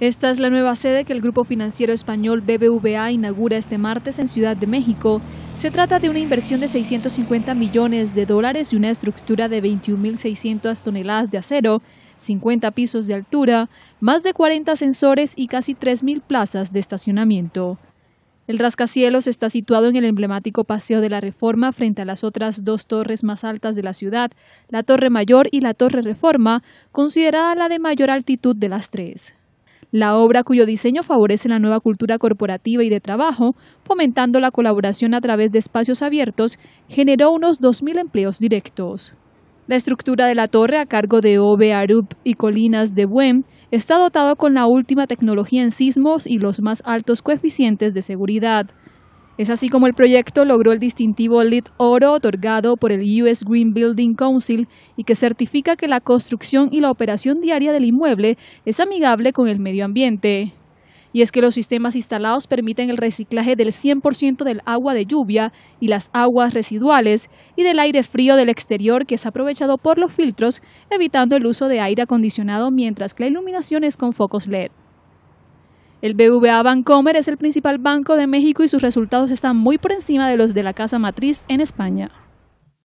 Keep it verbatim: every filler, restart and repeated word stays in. Esta es la nueva sede que el grupo financiero español B B V A inaugura este martes en Ciudad de México. Se trata de una inversión de seiscientos cincuenta millones de dólares y una estructura de veintiún mil seiscientas toneladas de acero, cincuenta pisos de altura, más de cuarenta ascensores y casi tres mil plazas de estacionamiento. El rascacielos está situado en el emblemático Paseo de la Reforma frente a las otras dos torres más altas de la ciudad, la Torre Mayor y la Torre Reforma, considerada la de mayor altitud de las tres. La obra, cuyo diseño favorece la nueva cultura corporativa y de trabajo, fomentando la colaboración a través de espacios abiertos, generó unos dos mil empleos directos. La estructura de la torre, a cargo de Obe, Arup y Colinas de Buen, está dotado con la última tecnología en sismos y los más altos coeficientes de seguridad. Es así como el proyecto logró el distintivo LEED Oro otorgado por el U S Green Building Council y que certifica que la construcción y la operación diaria del inmueble es amigable con el medio ambiente. Y es que los sistemas instalados permiten el reciclaje del cien por ciento del agua de lluvia y las aguas residuales y del aire frío del exterior que es aprovechado por los filtros, evitando el uso de aire acondicionado mientras que la iluminación es con focos LED. El B B V A Bancomer es el principal banco de México y sus resultados están muy por encima de los de la casa matriz en España.